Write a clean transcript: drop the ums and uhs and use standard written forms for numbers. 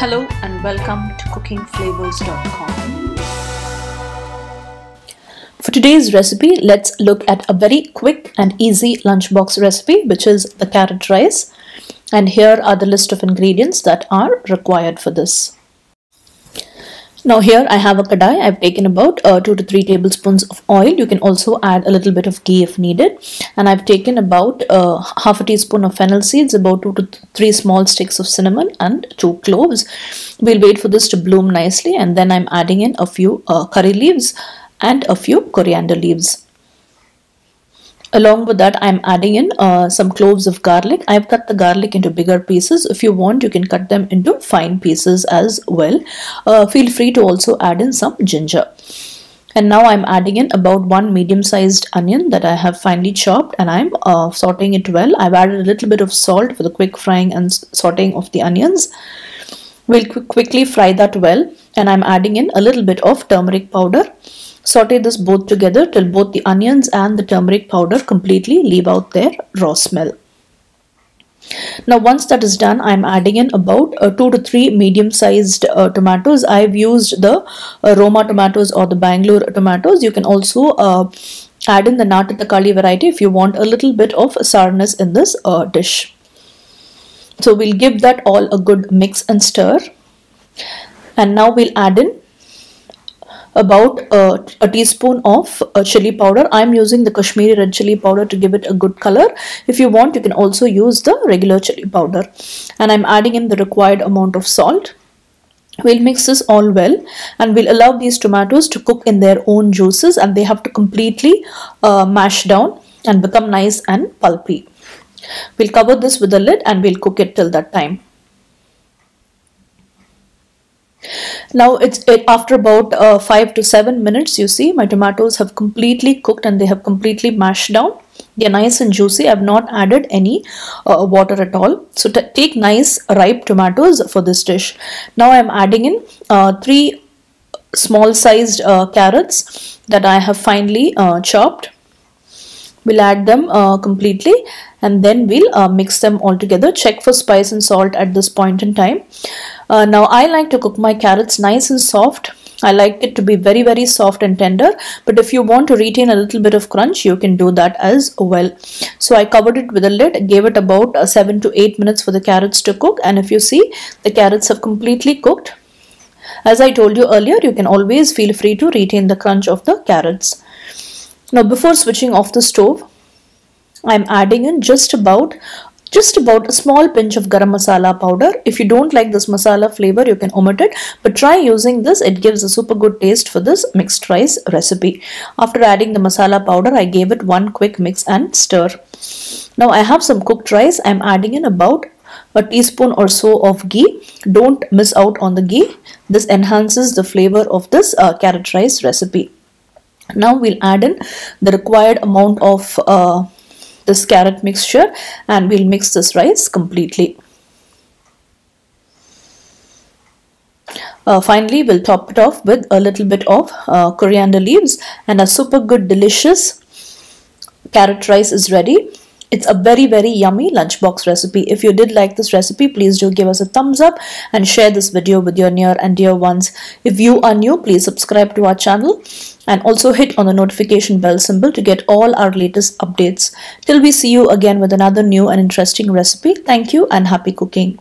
Hello and welcome to cookingflavors.com. For today's recipe, let's look at a very quick and easy lunchbox recipe, which is the carrot rice. And here are the list of ingredients that are required for this. Now here I have a kadai. I've taken about 2 to 3 tablespoons of oil. You can also add a little bit of ghee if needed. And I've taken about half a teaspoon of fennel seeds, about 2 to 3 small sticks of cinnamon and 2 cloves. We'll wait for this to bloom nicely, and then I'm adding in a few curry leaves and a few coriander leaves. Along with that, I'm adding in some cloves of garlic. I've cut the garlic into bigger pieces. If you want, you can cut them into fine pieces as well. Feel free to also add in some ginger. And now I'm adding in about 1 medium-sized onion that I have finely chopped, and I'm sauteing it well. I've added a little bit of salt for the quick frying and sauteing of the onions. We'll quickly fry that well, and I'm adding in a little bit of turmeric powder. Saute this both together till both the onions and the turmeric powder completely leave out their raw smell. Now once that is done, I am adding in about 2 to 3 medium-sized tomatoes. I have used the Roma tomatoes or the Bangalore tomatoes. You can also add in the Natatakali variety if you want a little bit of sourness in this dish. So we'll give that all a good mix and stir. And now we'll add in about a teaspoon of chili powder. I'm using the Kashmiri red chili powder to give it a good color. If you want, you can also use the regular chili powder. And I'm adding in the required amount of salt. We'll mix this all well, and we'll allow these tomatoes to cook in their own juices, and they have to completely mash down and become nice and pulpy. We'll cover this with a lid and we'll cook it till that time. Now after about 5 to 7 minutes, you see my tomatoes have completely cooked and they have completely mashed down. They are nice and juicy. I have not added any water at all. So take nice ripe tomatoes for this dish. Now I am adding in 3 small sized carrots that I have finely chopped. We'll add them completely, and then we'll mix them all together. Check for spice and salt at this point in time. Now I like to cook my carrots nice and soft. I like it to be very, very soft and tender. But if you want to retain a little bit of crunch, you can do that as well. So I covered it with a lid, gave it about 7 to 8 minutes for the carrots to cook. And if you see, the carrots have completely cooked. As I told you earlier, you can always feel free to retain the crunch of the carrots. Now before switching off the stove, I'm adding in just about a small pinch of garam masala powder. If you don't like this masala flavor, you can omit it, but try using this. It gives a super good taste for this mixed rice recipe. After adding the masala powder, I gave it one quick mix and stir. Now I have some cooked rice. I'm adding in about a teaspoon or so of ghee. Don't miss out on the ghee. This enhances the flavor of this carrot rice recipe. Now we'll add in the required amount of this carrot mixture, and we'll mix this rice completely. Finally, we'll top it off with a little bit of coriander leaves, and a super good delicious carrot rice is ready. It's a very, very yummy lunchbox recipe. If you did like this recipe, please do give us a thumbs up and share this video with your near and dear ones. If you are new, please subscribe to our channel and also hit on the notification bell symbol to get all our latest updates. Till we see you again with another new and interesting recipe, thank you and happy cooking.